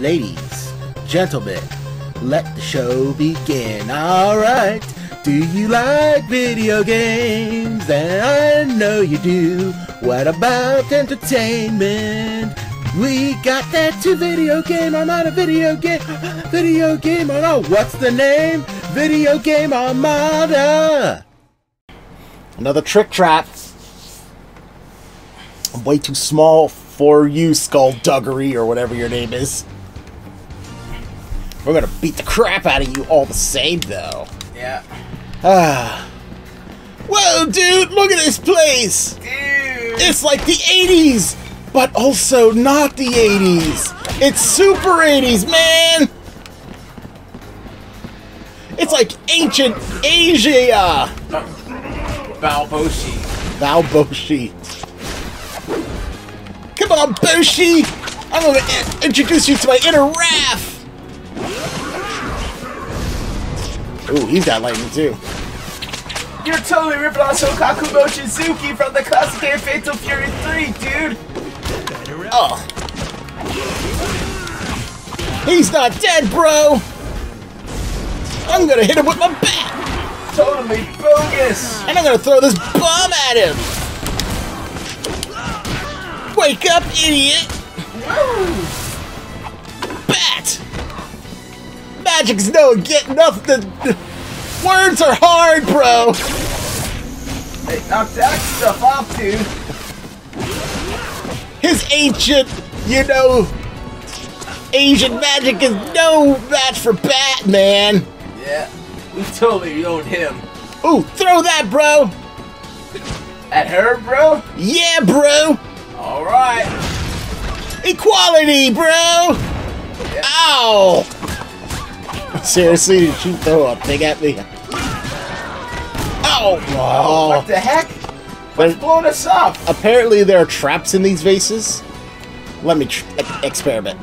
Ladies, gentlemen, let the show begin. Alright, do you like video games? And I know you do. What about entertainment? We got that to Video Game Armada, Video Game Armada, what's the name? Video Game Armada! Another trick trap. I'm way too small for you, Skullduggery, or whatever your name is. We're gonna beat the crap out of you all the same, though. Yeah. Ah. Whoa, dude, look at this place! Dude! It's like the 80s! But also not the 80s. It's super 80s, man. It's like ancient Asia. Valboshi. Valboshi. Come on, Boshi. I'm going to introduce you to my inner Raph. Ooh, he's got lightning too. You're totally ripping off Hokaku Mochizuki from the cosplay Fatal Fury 3, dude. Oh. He's not dead, bro! I'm gonna hit him with my bat! Totally bogus! And I'm gonna throw this bomb at him! Wake up, idiot! Bat! Magic's no get nothing. Words are hard, bro! Hey, knock that stuff off, dude! His ancient, you know, Asian magic is no match for Batman. Yeah, we totally owned him. Ooh, throw that, bro. At her, bro? Yeah, bro. All right. Equality, bro. Yeah. Ow. Seriously, did she throw a thing at me? Ow. Oh, what the heck? But it's blowing us up! Apparently there are traps in these vases. Let me experiment.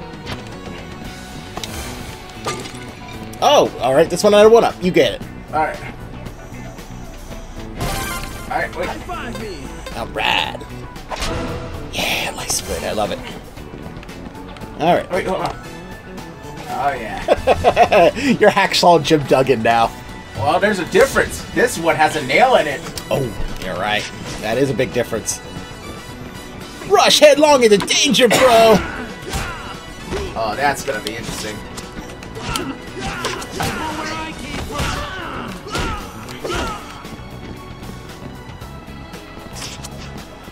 Oh, alright, this one I had one up. You get it. Alright. Alright, wait. Alright. Yeah, light split. I love it. Alright. Wait, hold on. Oh, yeah. You're Hacksaw Jim Duggan now. Well, there's a difference. This one has a nail in it. Oh, you're right. That is a big difference. Rush headlong into danger, bro! Oh, that's gonna be interesting.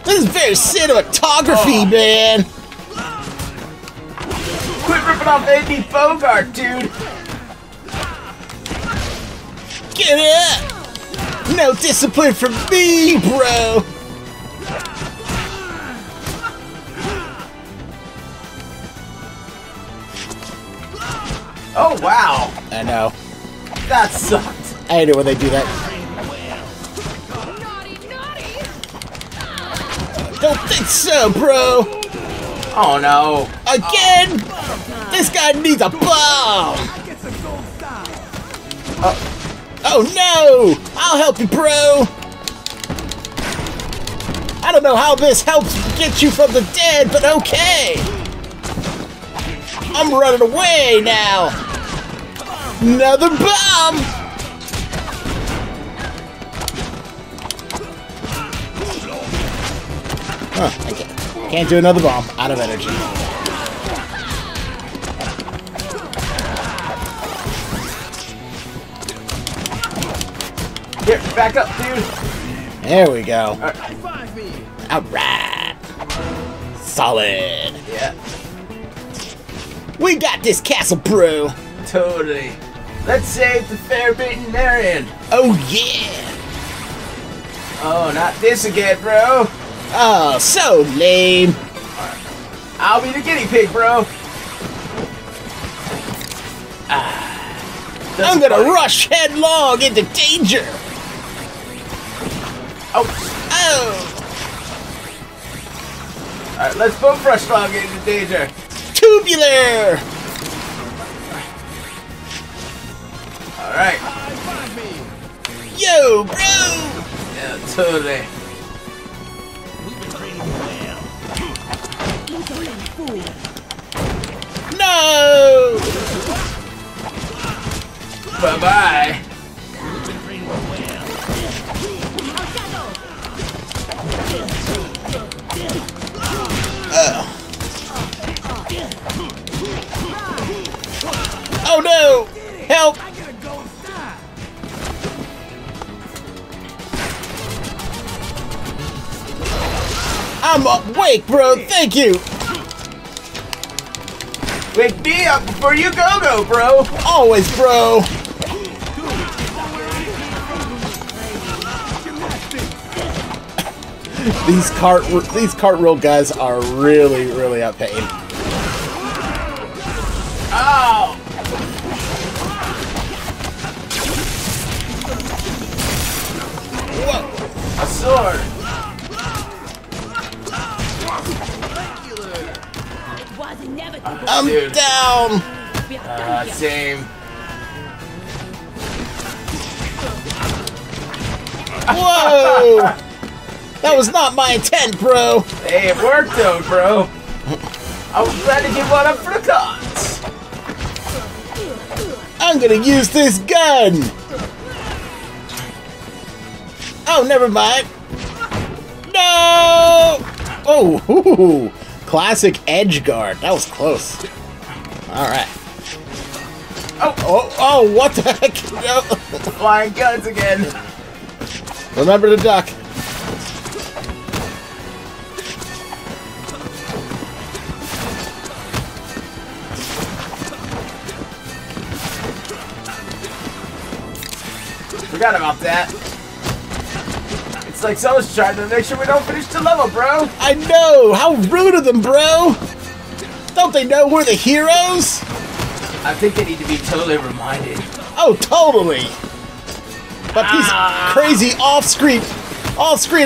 This is very cinematography, man! Quit ripping off Andy Bogart, dude! Get it! No discipline from me, bro! Oh, wow! I know. That sucked. I hate it when they do that. Don't think so, bro! Oh, no. Again? Oh. This guy needs a bomb! Oh. Oh no! I'll help you, bro! I don't know how this helps get you from the dead, but okay! I'm running away now! Another bomb! Huh, I can't do another bomb. Out of energy. Here, back up, dude. There we go. Alright. Solid. Yeah. We got this castle, bro. Totally. Let's save the fair-beaten Marion. Oh, yeah. Oh, not this again, bro. Oh, so lame. I'll be the guinea pig, bro. Ah, I'm gonna rush headlong into danger. Oh! Oh! Alright, let's both rush log into danger. Tubular! Alright. Yo, bro! Yeah, totally. No! Bye-bye. Oh no! Help! I'm awake, bro. Thank you. Wake me up before you go, bro. Always, bro. These cartwheel guys are really a pain. Ow! Whoa! A sword. I'm dude. Down! Same. Whoa! That was not my intent, bro! Hey, it worked though, bro! I was trying to get one up for the cons! I'm gonna use this gun! Oh, never mind! No! Oh, hoo-hoo-hoo! Classic edge guard. That was close. All right. Oh, oh, oh! What the heck? Flying guns again. Remember to duck. Forgot about that. It's like someone's trying to make sure we don't finish the level, bro! I know! How rude of them, bro! Don't they know we're the heroes? I think they need to be totally reminded. Oh, totally! But these crazy off-screen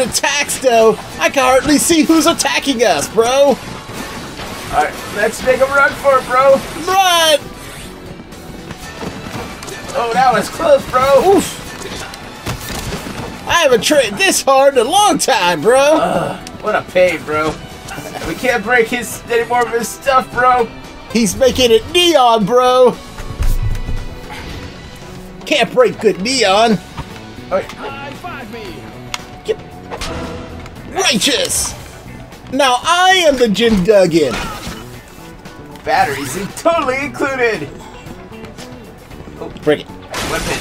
attacks, though, I can hardly see who's attacking us, bro! Alright, let's make a run for it, bro! Run! Oh, that was close, bro! Oof! I haven't tried this hard in a long time, bro. What a pain, bro. We can't break any more of his stuff, bro. He's making it neon, bro. Can't break good neon. Okay. Yep. Righteous. Now I am the Jim Duggan. Batteries totally included. Oh, break it. Weapon.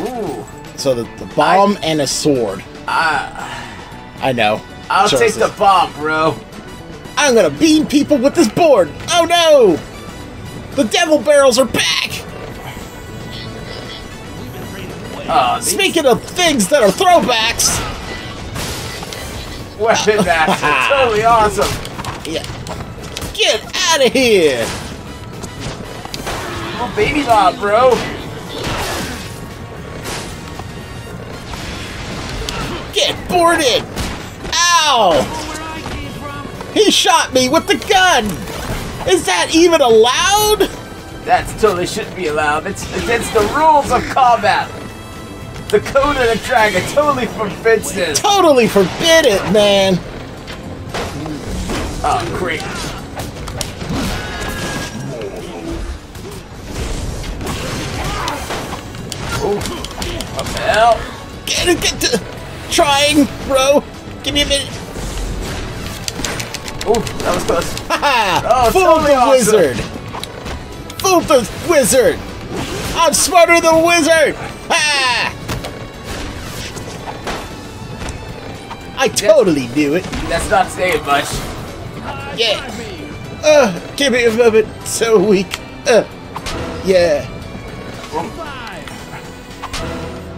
Ooh. So the bomb and a sword. I know. I'll take the bomb, bro. I'm gonna beam people with this board. Oh no! The devil barrels are back! Speaking of things that are throwbacks. Weapon backs are totally awesome. Yeah. Get out of here! Oh, baby bomb, bro. Get boarded! Ow! He shot me with the gun! Is that even allowed? That totally shouldn't be allowed. It's against the rules of combat. The code of the dragon totally forbids this. Totally forbid it, man! Oh, great. Oh, what the hell? Get to... Trying, bro. Give me a minute. Oh, that was close. Haha! Fooled the wizard. Fooled the wizard. I'm smarter than a wizard. Ha! I totally knew it. That's not saying much. Yeah. Give me a moment. So weak. Yeah.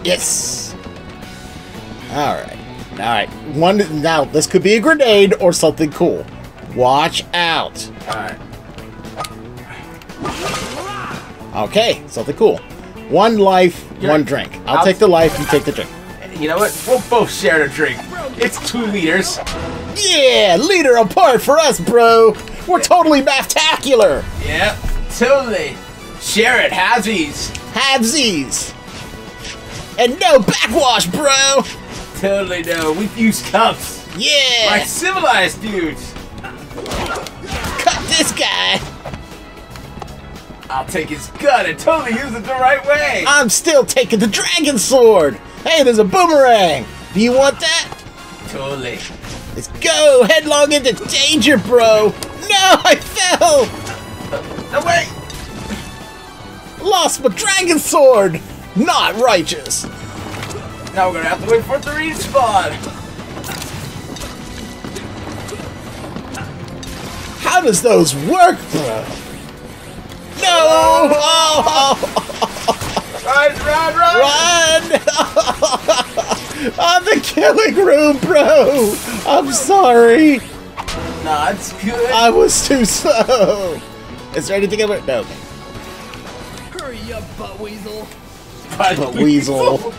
Yes. Alright, alright. Now, this could be a grenade or something cool. Watch out. Alright. Okay, something cool. One life, one drink. I'll take the life, you take the drink. You know what? We'll both share the drink. It's 2 liters. Yeah, liter apart for us, bro. We're totally maftacular. Yep, totally. Share it, halvesies. Halvesies. And no backwash, bro. Totally no. We use cups. Yeah. Like civilized dudes. Cut this guy. I'll take his gun and totally use it the right way. I'm still taking the dragon sword. Hey, there's a boomerang. Do you want that? Totally. Let's go headlong into danger, bro. No, I fell. No way. Lost my dragon sword. Not righteous. Now we're gonna have to wait for it to respawn. How does those work, bro? No! Oh. Run, run, run! Run! I'm the killing room, bro! I'm sorry! Nah, it's good. I was too slow. Is there anything ever? No. Hurry up, butt weasel. Butt weasel.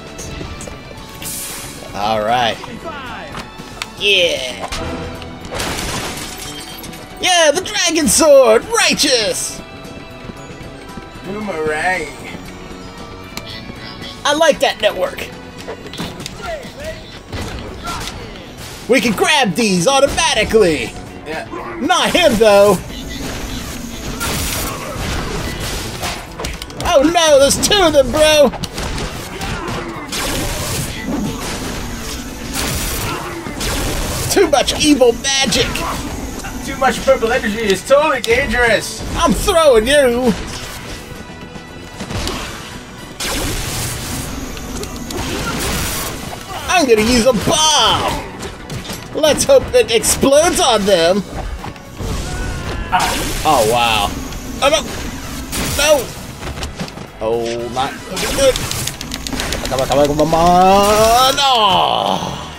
Alright. Yeah! Yeah, the dragon sword! Righteous! Boomerang. I like that network. We can grab these automatically. Yeah. Not him, though. Oh no, there's two of them, bro! Too much evil magic! Too much purple energy is totally dangerous. I'm throwing you. I'm gonna use a bomb. Let's hope it explodes on them. Ow. Oh wow. Oh no. No. Oh my. Good. Come on, come on, come on. Oh.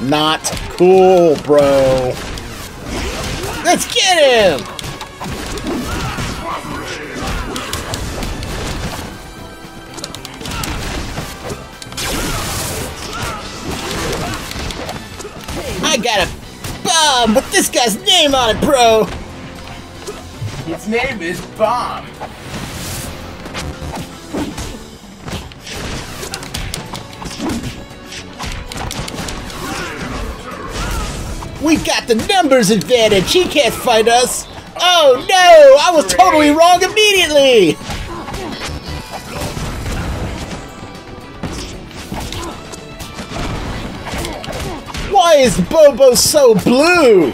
Not cool, bro. Let's get him! I got a bomb with this guy's name on it, bro! His name is Bomb. We got the numbers advantage! He can't fight us! Oh no! I was totally wrong immediately! Why is Bobo so blue?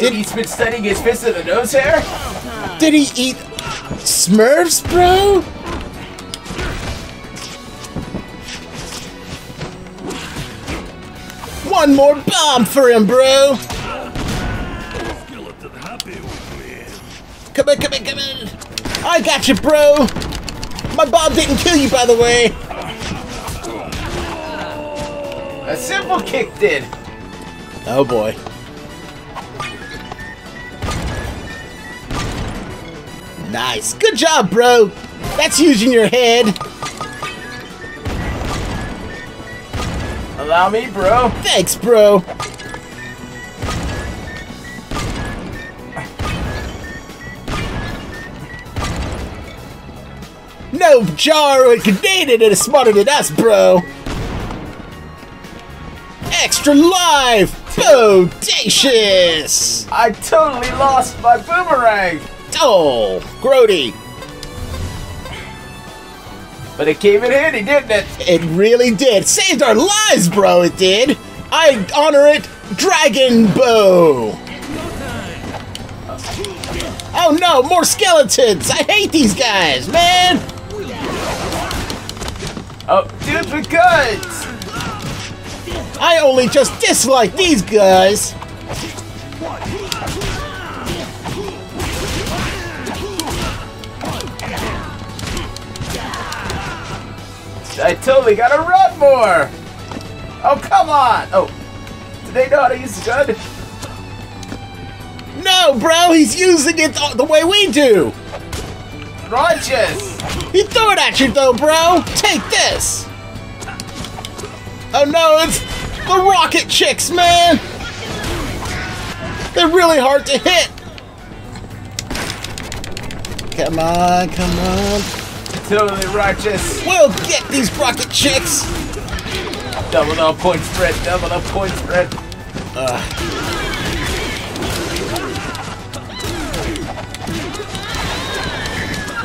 Did he been studying his fist of the nose hair? Did he eat Smurfs, bro? One more bomb for him, bro! Come on, come on, come on! I got you, bro! My bomb didn't kill you, by the way! A simple kick did! Oh boy. Nice! Good job, bro! That's using your head! Allow me, bro. Thanks, bro. No jar and Canadian is smarter than us, bro. Extra life. Bodacious. I totally lost my boomerang. Oh, Grody. But it came in handy, didn't it? It really did. Saved our lives, bro, it did. I honor it, Dragon Bow. Oh no, more skeletons. I hate these guys, man. Oh, dudes with guns. I only just dislike these guys. I totally gotta run more! Oh, come on! Oh, do they know how to use the gun? No, bro! He's using it the way we do! Righteous! He threw it at you, though, bro! Take this! Oh, no, it's the rocket chicks, man! They're really hard to hit! Come on, come on. Totally righteous. We'll get these rocket chicks. Double up point spread. Double up point spread.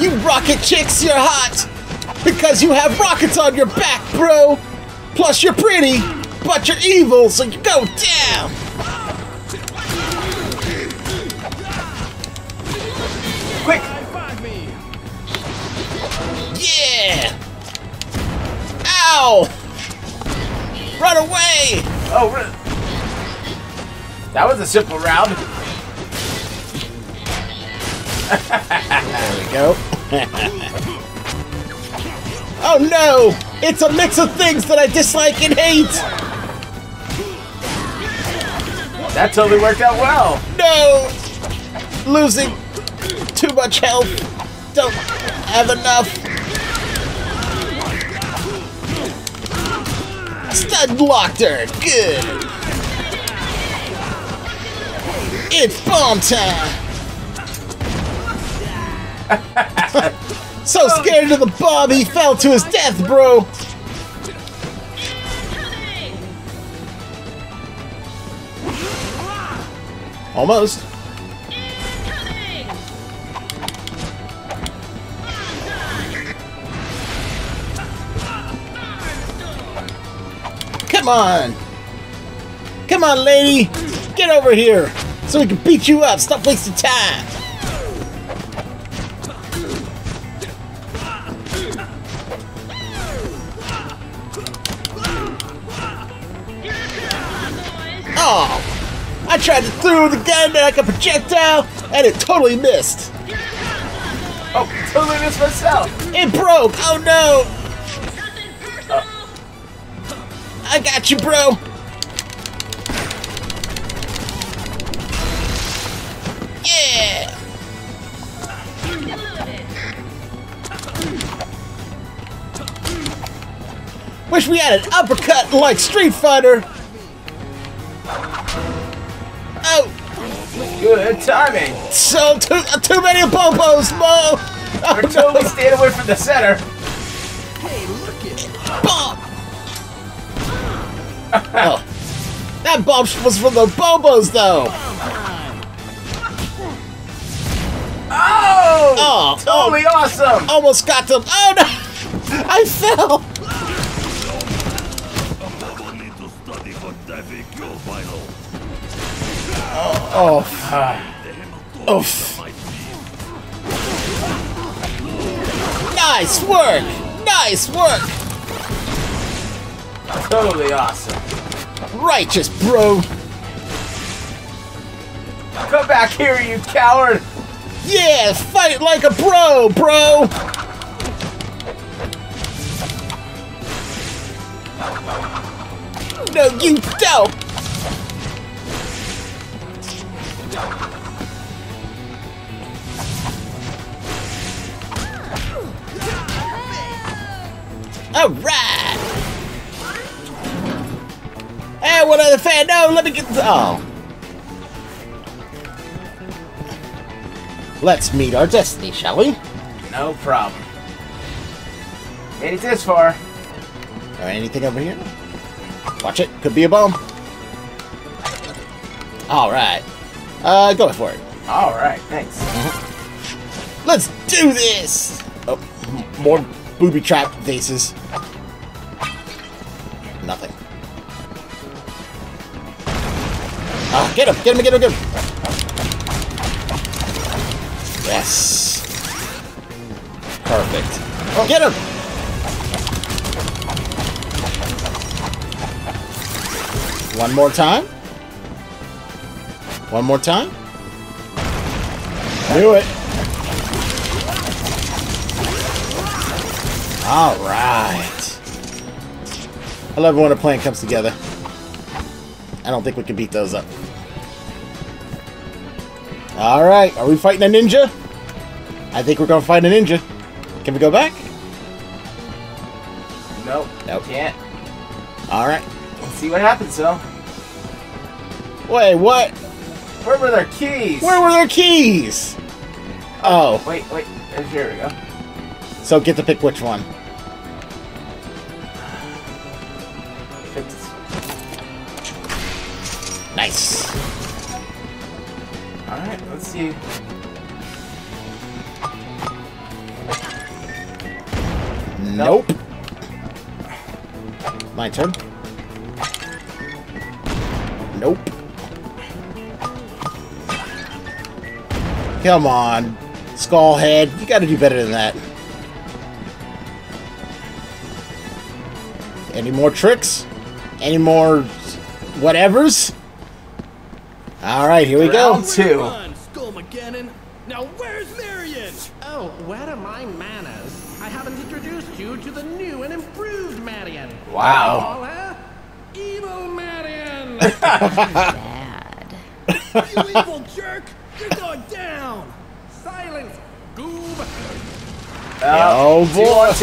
You rocket chicks, you're hot! Because you have rockets on your back, bro! Plus you're pretty, but you're evil, so you go down! Quick! Yeah! Ow! Run away! Oh, that was a simple round. There we go. Oh no! It's a mix of things that I dislike and hate! That totally worked out well! No! Losing too much health. Don't have enough. Stun blocked her! Good! It's bomb time! So scared of the bomb, he fell to his death, bro! Almost. Come on! Come on, lady! Get over here! So we can beat you up! Stop wasting time! Oh, I tried to throw the gun like a projectile, and it totally missed. Oh, totally missed myself. It broke. Oh no! I got you, bro. Yeah. Wish we had an uppercut like Street Fighter. Good timing. So too many popos, Mo. Oh, we're totally staying away from the center. Hey, look at it. Bomb. Oh. That bomb was from the Bobos, though. Oh! Totally awesome. Almost got them. Oh no! I fell. Oh. Oof. Nice work! Nice work! Totally awesome. Righteous, bro. Come back here, you coward! Yeah, fight like a bro, bro! No, you don't! Alright! And one other fan. No, let me get. Oh. Let's meet our destiny, shall we? No problem. Made it this far. Or anything over here? Watch it. Could be a bomb. Alright. Go for it. Alright, thanks. Let's do this! Oh, more booby trap faces. Nothing. Ah, get him! Get him! Get him! Get him! Yes! Perfect. Oh, get him! One more time. One more time. Do it. All right. I love when a plan comes together. I don't think we can beat those up. All right. Are we fighting a ninja? I think we're going to fight a ninja. Can we go back? Nope. Nope. Can't. All right. Let's see what happens, though. Wait, what? Where were their keys? Where were their keys? Oh. Wait, wait. Here we go. So get to pick which one. Nice. Alright, let's see. Nope. My turn. Nope. Come on, Skullhead. You gotta do better than that. Any more tricks? Any more whatevers? Alright, here we go. Round two. Now where's Marion? Oh, where are my manners? I haven't introduced you to the new and improved Marion. Wow. Evil Marion! Bad. You evil jerk! You're going down! Silence, goob! Oh, boy!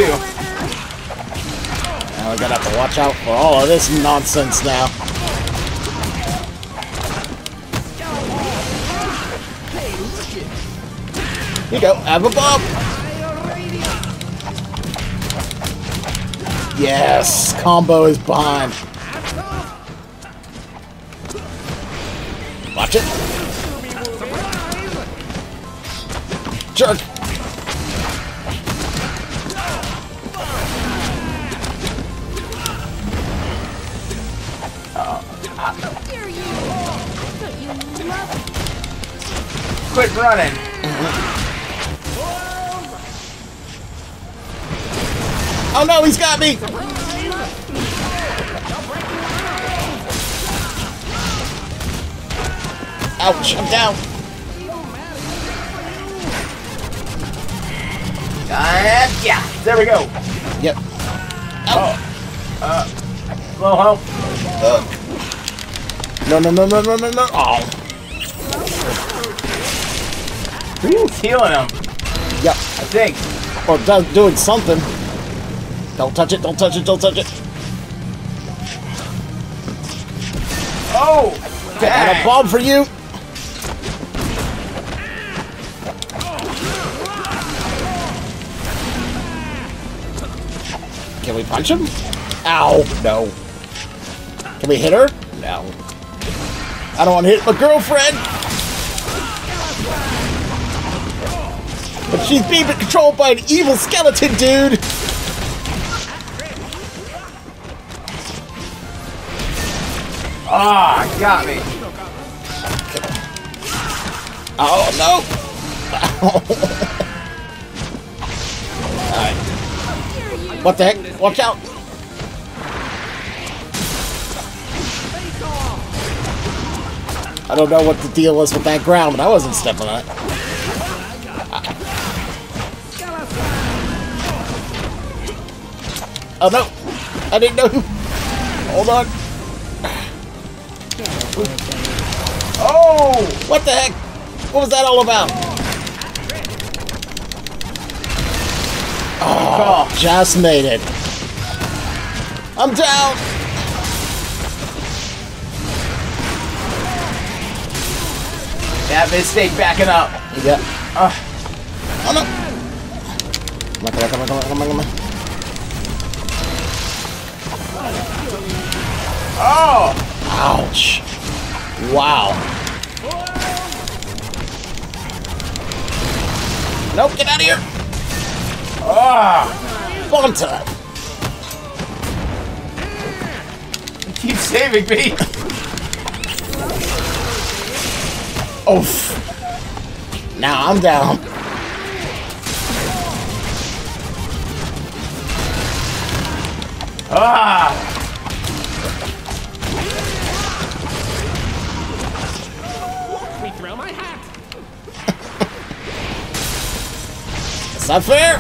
Now we're gonna have to watch out for all of this nonsense now. Here you go, have a bomb! Yes, combo is behind. Watch it. Jerk! Quit running! Oh no, he's got me! Ouch, I'm down! Yeah, there we go! Yep. Oh. Low help. No. Oh. Who's healing him? Yep. I think. Or doing something. Don't touch it, don't touch it, don't touch it. Oh! Dang. Got a bomb for you! Can we punch him? Ow! No. Can we hit her? No. I don't want to hit my girlfriend! But she's being controlled by an evil skeleton, dude! Ah, oh, got me. Oh, no. Alright. What the heck? Watch out. I don't know what the deal was with that ground, but I wasn't stepping on it. Oh, no. I didn't know who. Hold on. Oh! What the heck? What was that all about? Oh, just made it. I'm down! That mistake backing up. Yeah. Oh no! Come on. Oh! Ouch! Wow. Nope, get out of here! Ah! One time! You keep saving me! Oof! Now I'm down. Ah! Not fair!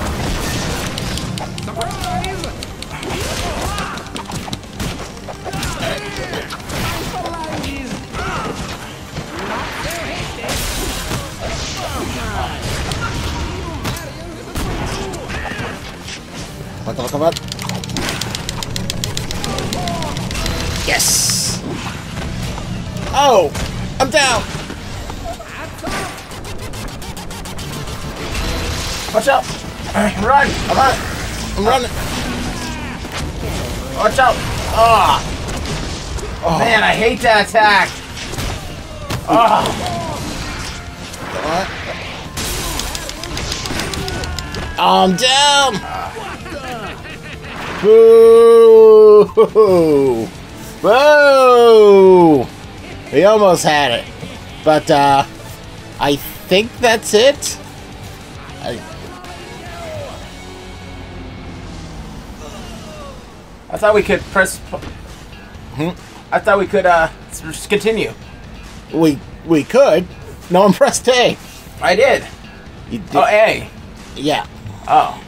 Come on. Yes! Oh! I'm down! Watch out! Run! I'm running! Watch out! Oh. Oh man, I hate that attack! Oh. What? I'm down! Boo! Boo! We almost had it. But, I think that's it? I thought we could press... I thought we could, just continue. We could. No one pressed A. I did. You did. Oh, A. Yeah. Oh.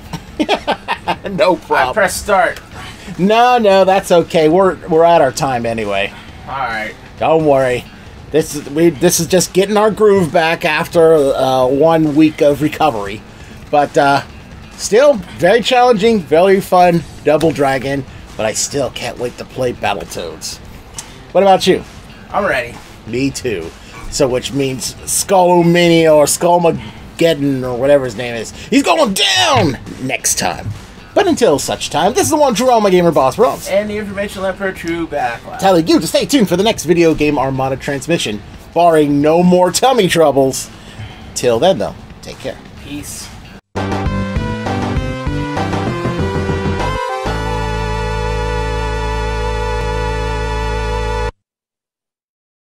No problem. I pressed start. No, no, that's okay. We're at our time anyway. Alright. Don't worry. This is just getting our groove back after 1 week of recovery. But still very challenging, very fun, Double Dragon, but I still can't wait to play Battletoads. What about you? I'm ready. Me too. So which means Skullomania or Skullmageddon or whatever his name is. He's going down next time. But until such time, this is the one true All My Gamer Boss Ross. And the Information Emperor True Backlash. Telling you to stay tuned for the next Video Game Armada transmission, barring no more tummy troubles. Till then, though, take care. Peace.